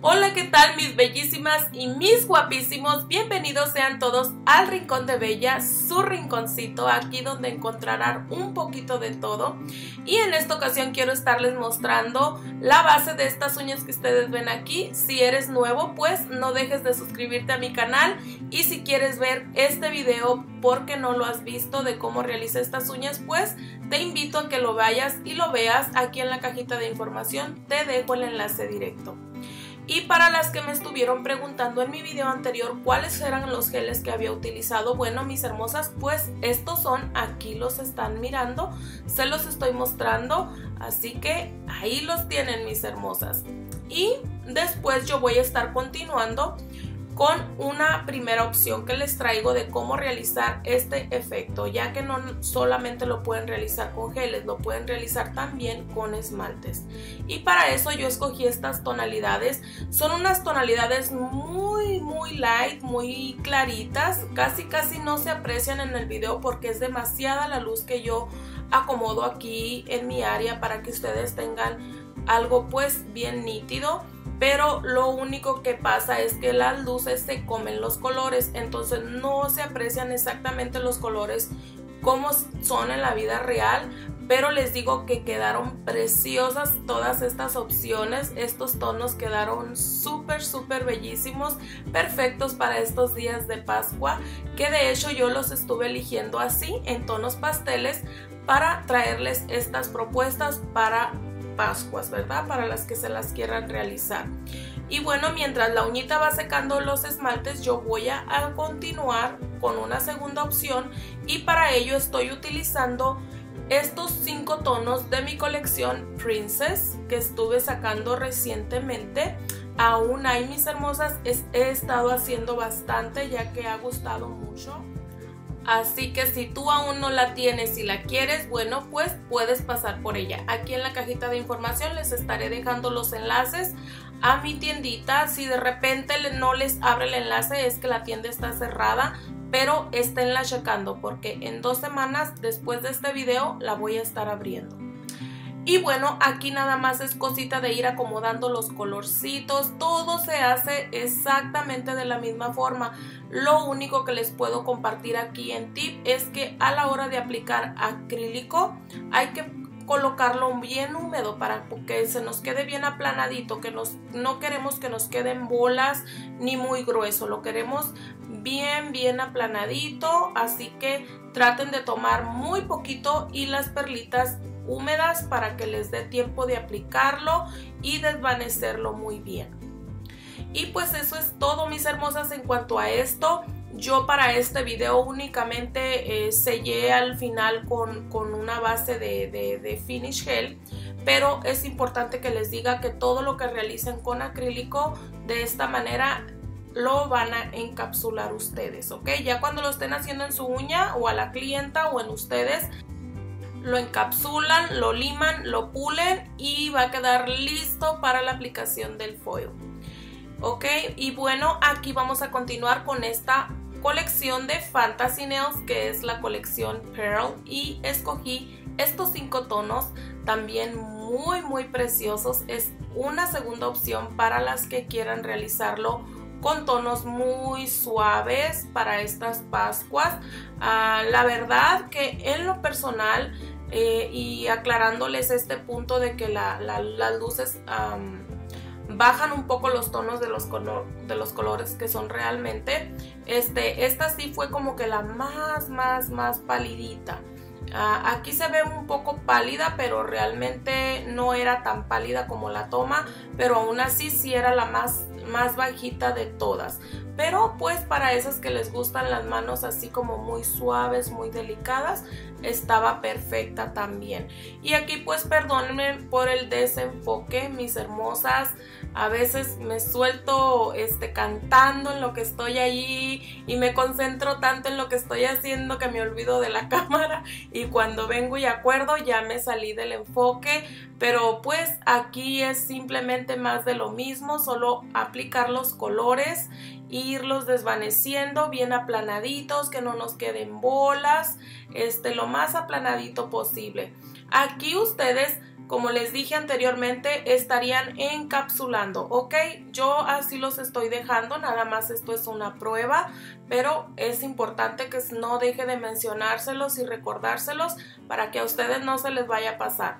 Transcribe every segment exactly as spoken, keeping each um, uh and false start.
Hola, ¿qué tal mis bellísimas y mis guapísimos? Bienvenidos sean todos al Rincón de Bella, su rinconcito, aquí donde encontrarán un poquito de todo. Y en esta ocasión quiero estarles mostrando la base de estas uñas que ustedes ven aquí. Si eres nuevo, pues no dejes de suscribirte a mi canal. Y si quieres ver este video porque no lo has visto de cómo realicé estas uñas, pues te invito a que lo vayas y lo veas. Aquí en la cajita de información te dejo el enlace directo. Y para las que me estuvieron preguntando en mi video anterior cuáles eran los geles que había utilizado, bueno, mis hermosas, pues estos son, aquí los están mirando, se los estoy mostrando, así que ahí los tienen mis hermosas. Y después yo voy a estar continuando con una primera opción que les traigo de cómo realizar este efecto, ya que no solamente lo pueden realizar con geles, lo pueden realizar también con esmaltes. Y para eso yo escogí estas tonalidades, son unas tonalidades muy muy light, muy claritas, casi casi no se aprecian en el video porque es demasiada la luz que yo acomodo aquí en mi área para que ustedes tengan algo pues bien nítido. Pero lo único que pasa es que las luces se comen los colores, entonces no se aprecian exactamente los colores como son en la vida real. Pero les digo que quedaron preciosas todas estas opciones, estos tonos quedaron súper súper bellísimos, perfectos para estos días de Pascua, que de hecho yo los estuve eligiendo así en tonos pasteles para traerles estas propuestas para Pascuas, ¿verdad? Para las que se las quieran realizar. Y bueno, mientras la uñita va secando los esmaltes, yo voy a continuar con una segunda opción, y para ello estoy utilizando estos cinco tonos de mi colección Princess que estuve sacando recientemente. Aún hay, mis hermosas, es, he estado haciendo bastante ya que ha gustado mucho. Así que si tú aún no la tienes y la quieres, bueno, pues puedes pasar por ella. Aquí en la cajita de información les estaré dejando los enlaces a mi tiendita. Si de repente no les abre el enlace es que la tienda está cerrada, pero esténla checando porque en dos semanas después de este video la voy a estar abriendo. Y bueno, aquí nada más es cosita de ir acomodando los colorcitos, todo se hace exactamente de la misma forma. Lo único que les puedo compartir aquí en tip es que a la hora de aplicar acrílico hay que colocarlo bien húmedo para que se nos quede bien aplanadito, que nos, no queremos que nos queden bolas ni muy grueso, lo queremos bien bien aplanadito, así que traten de tomar muy poquito y las perlitas húmedas para que les dé tiempo de aplicarlo y desvanecerlo muy bien. Y pues eso es todo mis hermosas en cuanto a esto. Yo para este video únicamente eh, sellé al final con, con una base de, de, de finish gel, pero es importante que les diga que todo lo que realicen con acrílico de esta manera lo van a encapsular ustedes, ¿ok? Ya cuando lo estén haciendo en su uña o a la clienta o en ustedes, lo encapsulan, lo liman, lo pulen y va a quedar listo para la aplicación del foil. Ok, y bueno, aquí vamos a continuar con esta colección de Fantasy Nails, que es la colección Pearl, y escogí estos cinco tonos también muy muy preciosos. Es una segunda opción para las que quieran realizarlo con tonos muy suaves para estas Pascuas. Uh, la verdad que en lo personal, eh, y aclarándoles este punto de que la, la, las luces um, bajan un poco los tonos de los, color, de los colores que son realmente, este, esta sí fue como que la más más más palidita. Uh, aquí se ve un poco pálida, pero realmente no era tan pálida como la toma, pero aún así sí era la más más bajita de todas. Pero pues para esas que les gustan las manos así como muy suaves, muy delicadas, estaba perfecta también. Y aquí pues perdónenme por el desenfoque mis hermosas, a veces me suelto este, cantando en lo que estoy allí y me concentro tanto en lo que estoy haciendo que me olvido de la cámara, y cuando vengo y acuerdo ya me salí del enfoque. Pero pues aquí es simplemente más de lo mismo, solo aplicar los colores, irlos desvaneciendo bien aplanaditos, que no nos queden bolas, este, lo más aplanadito posible. Aquí ustedes, como les dije anteriormente, estarían encapsulando, ¿ok? Yo así los estoy dejando, nada más esto es una prueba, pero es importante que no deje de mencionárselos y recordárselos para que a ustedes no se les vaya a pasar.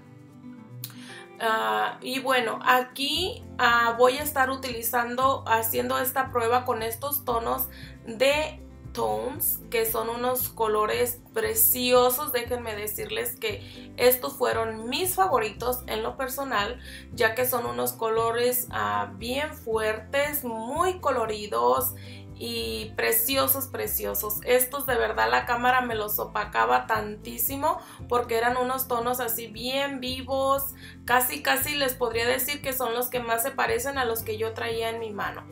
Uh, y bueno, aquí uh, voy a estar utilizando, haciendo esta prueba con estos tonos de Toons, que son unos colores preciosos. Déjenme decirles que estos fueron mis favoritos en lo personal, ya que son unos colores uh, bien fuertes, muy coloridos y preciosos, preciosos. Estos de verdad la cámara me los opacaba tantísimo porque eran unos tonos así bien vivos, casi casi les podría decir que son los que más se parecen a los que yo traía en mi mano.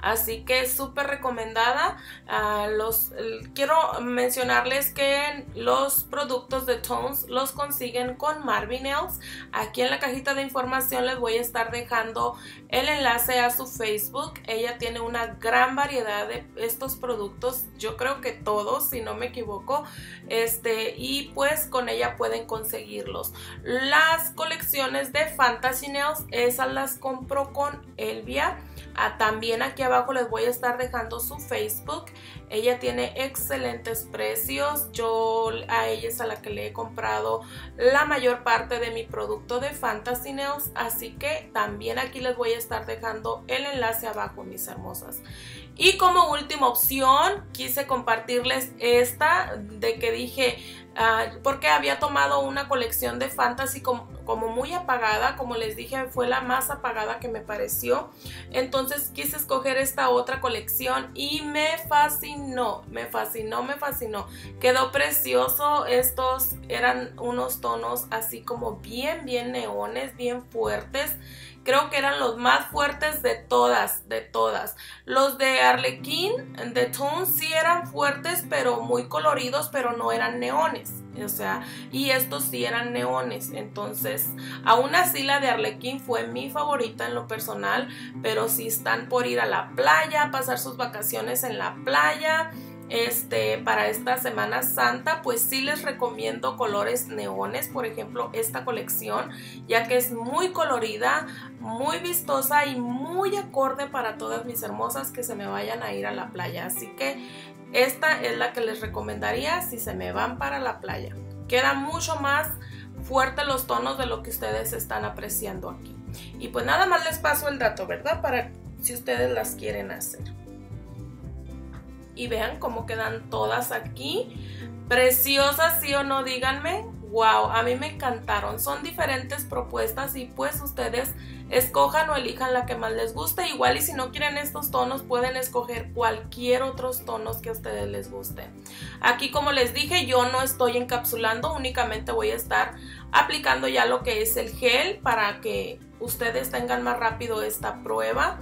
Así que súper recomendada. Uh, los, quiero mencionarles que los productos de Toons los consiguen con Marvin Nails. Aquí en la cajita de información les voy a estar dejando el enlace a su Facebook. Ella tiene una gran variedad de estos productos, yo creo que todos, si no me equivoco, este, y pues con ella pueden conseguirlos. Las colecciones de Fantasy Nails, esas las compro con Elvia. Ah, también aquí abajo les voy a estar dejando su Facebook. Ella tiene excelentes precios. Yo a ella es a la que le he comprado la mayor parte de mi producto de Fantasy Nails. Así que también aquí les voy a estar dejando el enlace abajo, mis hermosas. Y como última opción, quise compartirles esta de que dije... Uh, porque había tomado una colección de Fantasy como, como muy apagada, como les dije, fue la más apagada que me pareció. Entonces quise escoger esta otra colección y me fascinó, me fascinó, me fascinó. Quedó precioso. Estos eran unos tonos así como bien, bien neones, bien fuertes. Creo que eran los más fuertes de todas, de todas. Los de Arlequín, de Toon, sí eran fuertes, pero muy coloridos, pero no eran neones. O sea, y estos sí eran neones. Entonces, aún así la de Arlequín fue mi favorita en lo personal, pero si están por ir a la playa, pasar sus vacaciones en la playa... Este, para esta Semana Santa, pues sí les recomiendo colores neones, por ejemplo esta colección, ya que es muy colorida, muy vistosa y muy acorde para todas mis hermosas que se me vayan a ir a la playa. Así que esta es la que les recomendaría si se me van para la playa. Queda mucho más fuerte los tonos de lo que ustedes están apreciando aquí. Y pues nada más les paso el dato, ¿verdad? Para si ustedes las quieren hacer. Y vean cómo quedan todas aquí. Preciosas, sí o no, díganme. Wow, a mí me encantaron. Son diferentes propuestas y pues ustedes escojan o elijan la que más les guste. Igual y si no quieren estos tonos, pueden escoger cualquier otros tonos que a ustedes les guste. Aquí, como les dije, yo no estoy encapsulando, únicamente voy a estar aplicando ya lo que es el gel para que ustedes tengan más rápido esta prueba.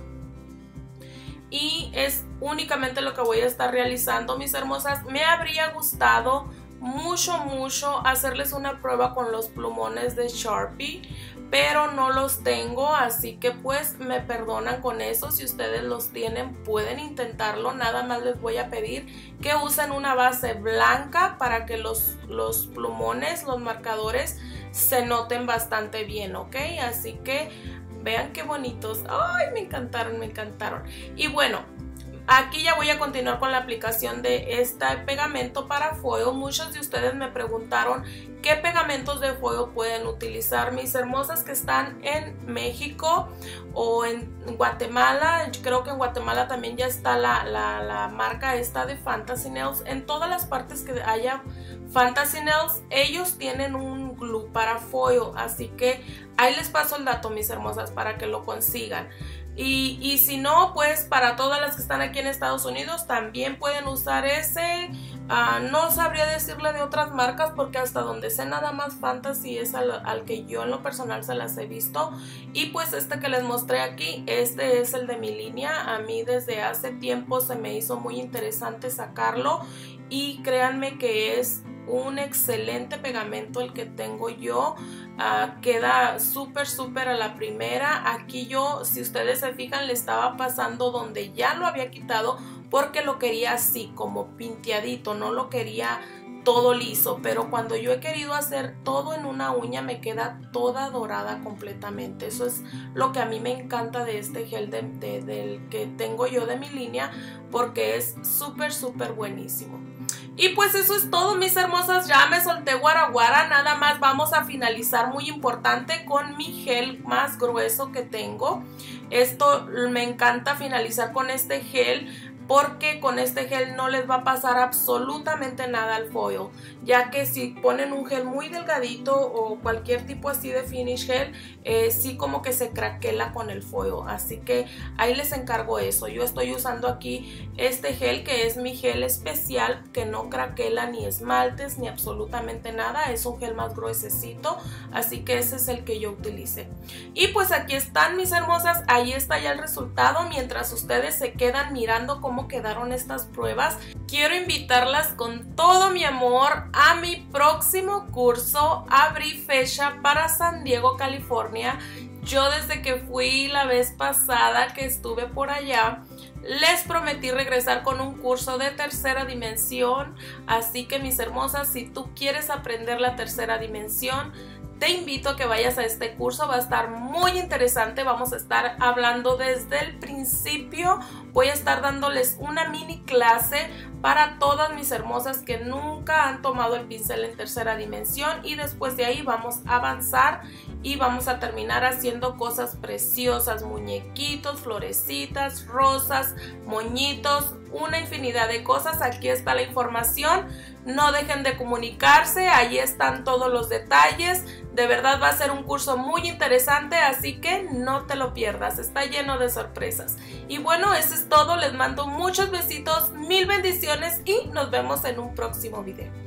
Y es únicamente lo que voy a estar realizando, mis hermosas. Me habría gustado mucho, mucho hacerles una prueba con los plumones de Sharpie, pero no los tengo, así que pues me perdonan con eso. Si ustedes los tienen, pueden intentarlo. Nada más les voy a pedir que usen una base blanca para que los, los plumones, los marcadores, se noten bastante bien, ¿ok? Así que... vean qué bonitos. Ay, me encantaron, me encantaron. Y bueno, aquí ya voy a continuar con la aplicación de este pegamento para foil. Muchos de ustedes me preguntaron qué pegamentos de foil pueden utilizar, mis hermosas que están en México o en Guatemala. Creo que en Guatemala también ya está la, la, la marca esta de Fantasy Nails. En todas las partes que haya Fantasy Nails, ellos tienen un glue para foil, así que ahí les paso el dato, mis hermosas, para que lo consigan. Y, y si no, pues para todas las que están aquí en Estados Unidos también pueden usar ese. Uh, no sabría decirle de otras marcas porque hasta donde sé nada más Fantasy es al, al que yo en lo personal se las he visto. Y pues este que les mostré aquí, este es el de mi línea. A mí desde hace tiempo se me hizo muy interesante sacarlo y créanme que es un excelente pegamento el que tengo yo. Uh, queda súper súper a la primera. Aquí yo, si ustedes se fijan, le estaba pasando donde ya lo había quitado porque lo quería así como pinteadito, no lo quería todo liso, pero cuando yo he querido hacer todo en una uña me queda toda dorada completamente. Eso es lo que a mí me encanta de este gel de, de, del que tengo yo de mi línea, porque es súper súper buenísimo. Y pues eso es todo, mis hermosas, ya me solté guaraguara, nada más vamos a finalizar muy importante con mi gel más grueso que tengo. Esto me encanta finalizar con este gel, porque con este gel no les va a pasar absolutamente nada al foil, ya que si ponen un gel muy delgadito o cualquier tipo así de finish gel, eh, sí como que se craquela con el foil, así que ahí les encargo eso. Yo estoy usando aquí este gel que es mi gel especial, que no craquela ni esmaltes ni absolutamente nada, es un gel más gruesecito, así que ese es el que yo utilicé. Y pues aquí están, mis hermosas, ahí está ya el resultado. Mientras ustedes se quedan mirando cómo Cómo quedaron estas pruebas, quiero invitarlas con todo mi amor a mi próximo curso. Abrí fecha para San Diego, California. Yo desde que fui la vez pasada que estuve por allá, les prometí regresar con un curso de tercera dimensión, así que mis hermosas, si tú quieres aprender la tercera dimensión, te invito a que vayas a este curso, va a estar muy interesante. Vamos a estar hablando desde el principio, voy a estar dándoles una mini clase para todas mis hermosas que nunca han tomado el pincel en tercera dimensión, y después de ahí vamos a avanzar y vamos a terminar haciendo cosas preciosas, muñequitos, florecitas, rosas, moñitos, una infinidad de cosas. Aquí está la información, no dejen de comunicarse, ahí están todos los detalles. De verdad va a ser un curso muy interesante, así que no te lo pierdas, está lleno de sorpresas. Y bueno, eso es todo, les mando muchos besitos, mil bendiciones y nos vemos en un próximo video.